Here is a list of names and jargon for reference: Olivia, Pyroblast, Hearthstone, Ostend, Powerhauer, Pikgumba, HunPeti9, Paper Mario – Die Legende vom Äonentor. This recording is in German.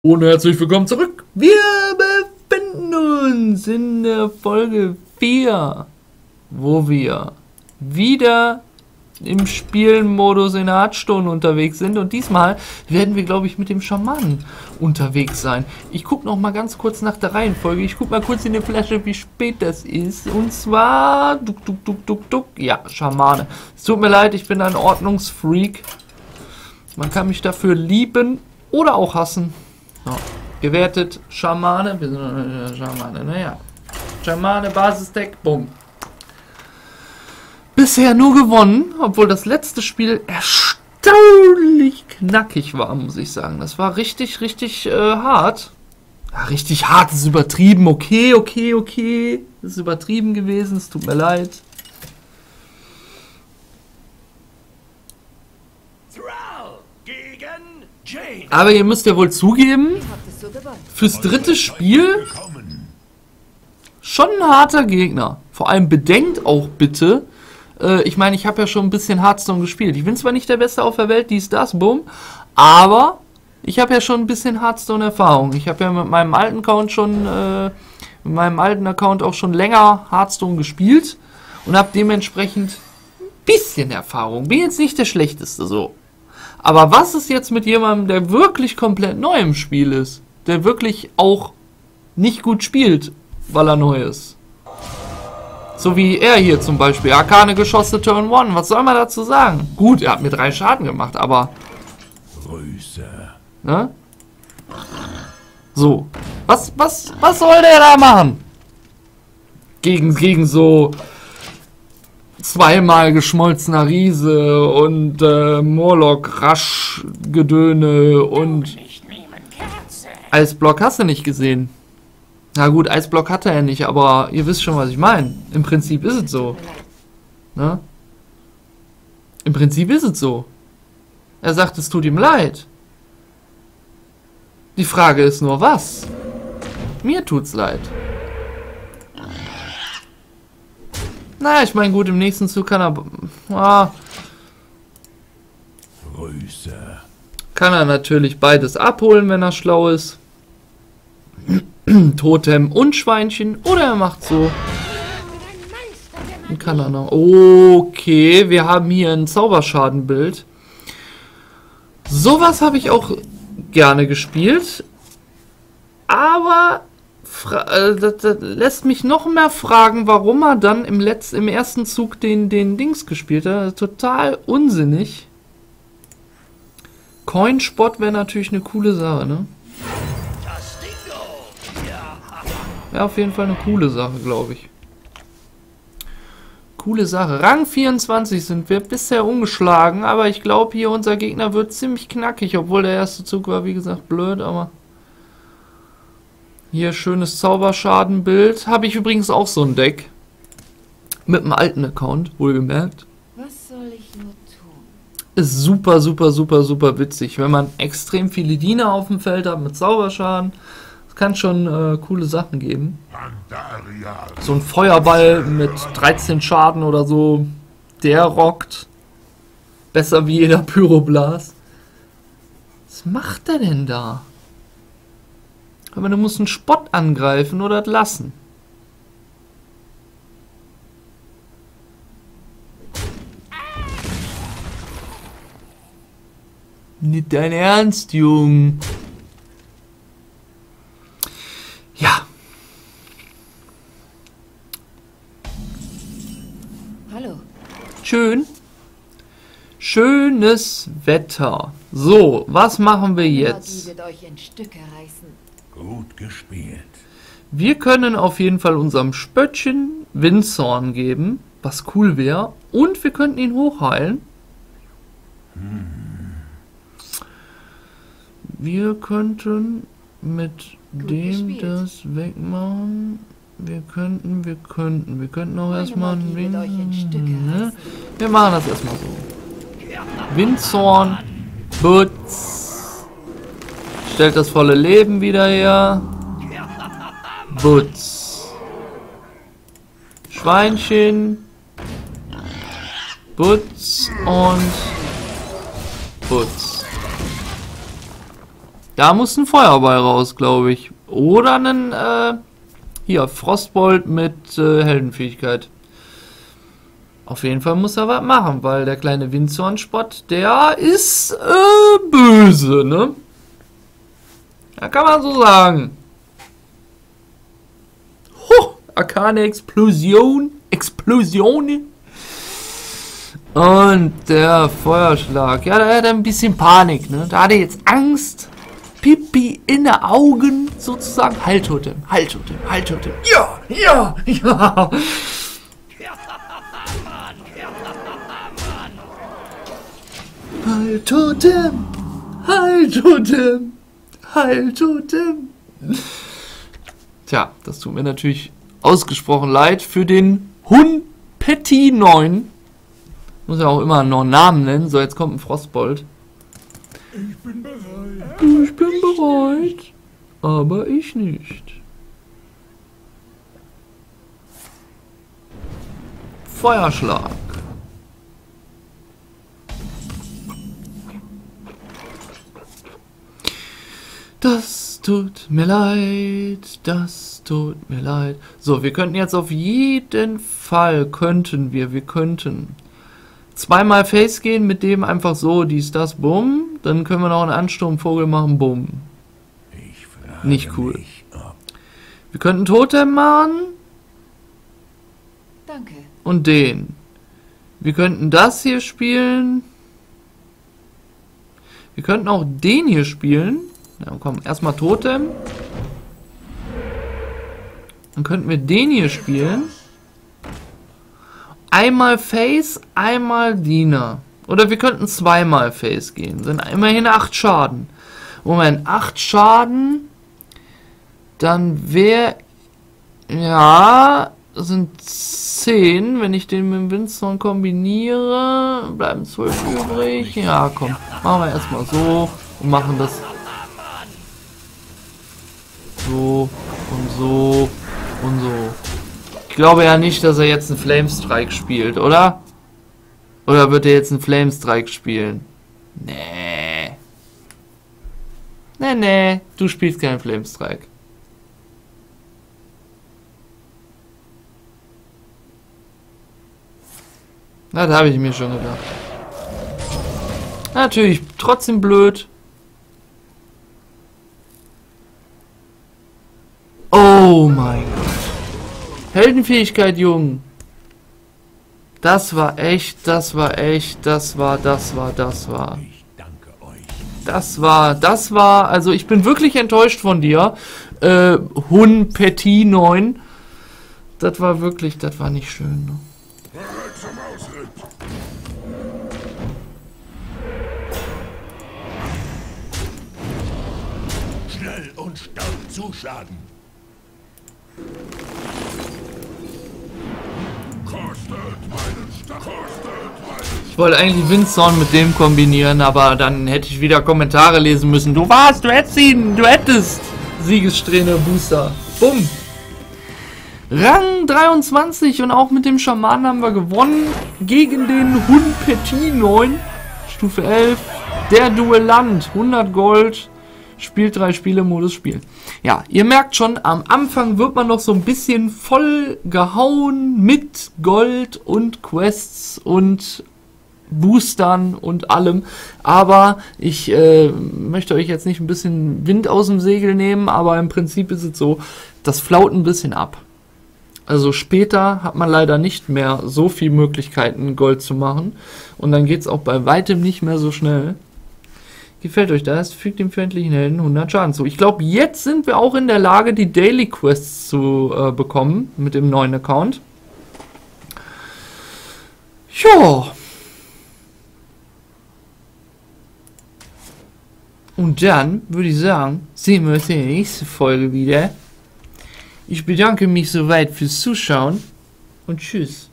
Und herzlich willkommen zurück. Wir befinden uns in der Folge 4, wo wir wieder im Spielmodus in Hearthstone unterwegs sind. Und diesmal werden wir, glaube ich, mit dem Schamanen unterwegs sein. Ich gucke noch mal ganz kurz nach der Reihenfolge. Ich gucke mal kurz in der Flasche, wie spät das ist. Und zwar... Ja, Schamane. Es tut mir leid, ich bin ein Ordnungsfreak. Man kann mich dafür lieben oder auch hassen. So, gewertet Schamane. Wir sind Schamane, naja. Schamane, Basisdeck, bumm. Bisher nur gewonnen, obwohl das letzte Spiel erstaunlich knackig war, muss ich sagen. Das war richtig hart. Ja, richtig hart ist übertrieben. Okay. Das ist übertrieben gewesen, es tut mir leid. Aber ihr müsst ja wohl zugeben, fürs dritte Spiel schon ein harter Gegner. Vor allem bedenkt auch bitte, ich meine, ich habe ja schon ein bisschen Hearthstone gespielt. Ich bin zwar nicht der Beste auf der Welt, dies, das, bumm, aber ich habe ja schon ein bisschen Hearthstone-Erfahrung. Ich habe ja mit meinem alten Account auch schon länger Hearthstone gespielt und habe dementsprechend ein bisschen Erfahrung. Bin jetzt nicht der Schlechteste, so. Aber was ist jetzt mit jemandem, der wirklich komplett neu im Spiel ist? Der wirklich auch nicht gut spielt, weil er neu ist. So wie er hier zum Beispiel. Arkane Geschosse Turn 1. Was soll man dazu sagen? Gut, er hat mir 3 Schaden gemacht, aber... Ne? So. Was soll der da machen? Gegen so... Zweimal geschmolzener Riese und Morlock rasch Gedöne und Eisblock hast du nicht gesehen. Na gut, Eisblock hatte er nicht, aber ihr wisst schon, was ich meine. Im Prinzip ist es so. Ne? Im Prinzip ist es so. Er sagt, es tut ihm leid. Die Frage ist nur, was? Mir tut's leid. Naja, ich meine, gut, im nächsten Zug kann er... Kann er natürlich beides abholen, wenn er schlau ist. Totem und Schweinchen. Oder er macht so. Und kann er noch... Okay, wir haben hier ein Zauberschadenbild. Sowas habe ich auch gerne gespielt. Aber... Das lässt mich noch mehr fragen, warum er dann im ersten Zug den Dings gespielt hat. Total unsinnig. Coinspot wäre natürlich eine coole Sache, ne? Ja, auf jeden Fall eine coole Sache, glaube ich. Coole Sache. Rang 24 sind wir bisher ungeschlagen, aber ich glaube, hier unser Gegner wird ziemlich knackig, obwohl der erste Zug war, wie gesagt, blöd, aber... Hier schönes Zauberschadenbild. Habe ich übrigens auch so ein Deck. Mit einem alten Account, wohlgemerkt. Was soll ich nur tun? Ist super witzig. Wenn man extrem viele Diener auf dem Feld hat mit Zauberschaden, es kann schon coole Sachen geben. So ein Feuerball mit 13 Schaden oder so, der rockt. Besser wie jeder Pyroblast. Was macht er denn da? Aber du musst einen Spott angreifen oder das lassen. Nicht dein Ernst, Jung. Ja. Hallo. Schön. Schönes Wetter. So, was machen wir jetzt? Die wird euch in Stücke reißen. Gut gespielt. Wir können auf jeden Fall unserem Spöttchen Windzorn geben, was cool wäre. Und wir könnten ihn hochheilen. Wir könnten mit dem das wegmachen. Wir könnten auch erstmal einen Wind. Wir machen das erstmal so. Windzorn, Butz. Stellt das volle Leben wieder her. Butz. Schweinchen. Butz und Butz. Da muss ein Feuerball raus, glaube ich. Oder ein hier, Frostbolt mit Heldenfähigkeit. Auf jeden Fall muss er was machen, weil der kleine Windzornspott, der ist böse, ne? Da kann man so sagen. Ho, Arkane Explosion. Explosion. Und der Feuerschlag. Ja, da hat er ein bisschen Panik, ne? Da hat er jetzt Angst. Pipi in den Augen, sozusagen. Heiltotem, Heiltotem, Heiltotem. Ja, ja, ja. Heiltotem, Heiltotem, Heiltotem. Tja, das tut mir natürlich ausgesprochen leid für den HunPeti9. Muss ja auch immer einen neuen Namen nennen. So, jetzt kommt ein Frostbolt. Ich bin bereit. Ich bin bereit. Aber ich nicht. Feuerschlag. Das tut mir leid, das tut mir leid. So, wir könnten jetzt auf jeden Fall, wir könnten zweimal Face gehen, mit dem einfach so, dies, das, bumm. Dann können wir noch einen Ansturmvogel machen, bumm. Nicht cool. Wir könnten Totem machen. Danke. Und den. Wir könnten das hier spielen. Wir könnten auch den hier spielen. Na komm, erstmal Totem. Dann könnten wir den hier spielen. Einmal Face, einmal Diener. Oder wir könnten zweimal Face gehen. Sind immerhin 8 Schaden. Moment, 8 Schaden. Dann wäre... Ja, das sind 10. Wenn ich den mit dem Windstorm kombiniere, bleiben 12 übrig. Ja, komm. Machen wir erstmal so und machen das... So und so und so. Ich glaube ja nicht, dass er jetzt einen Flamestrike spielt, oder? Oder wird er jetzt einen Flamestrike spielen? Nee. Nee, nee. Du spielst keinen Flamestrike. Das habe ich mir schon gedacht. Natürlich, trotzdem blöd. Oh mein Gott. Heldenfähigkeit, Jungen. Das war echt. Ich danke euch. Das war, also ich bin wirklich enttäuscht von dir. HunPeti9. Das war wirklich, das war nicht schön. Ne? Schnell und stark zuschlagen. Ich wollte eigentlich Windzorn mit dem kombinieren, aber dann hätte ich wieder Kommentare lesen müssen. Du hättest Siegessträhne Booster. Bumm. Rang 23 und auch mit dem Schamanen haben wir gewonnen gegen den HunPeti9. Stufe 11. Der Duellant. 100 Gold. Spielt 3 Spiele, Modus Spiel. Ja, ihr merkt schon, am Anfang wird man noch so ein bisschen voll gehauen mit Gold und Quests und Boostern und allem. Aber ich möchte euch jetzt nicht ein bisschen Wind aus dem Segel nehmen, aber im Prinzip ist es so, das flaut ein bisschen ab. Also später hat man leider nicht mehr so viele Möglichkeiten, Gold zu machen. Und dann geht es auch bei weitem nicht mehr so schnell. Gefällt euch das? Fügt dem feindlichen Helden 100 Schaden zu. Ich glaube, jetzt sind wir auch in der Lage, die Daily Quests zu bekommen mit dem neuen Account. Jo. Und dann würde ich sagen, sehen wir uns in der nächsten Folge wieder. Ich bedanke mich soweit fürs Zuschauen und tschüss.